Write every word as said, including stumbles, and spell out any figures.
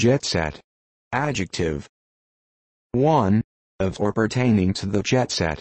Jetset. Adjective. one. Of or pertaining to the jetset.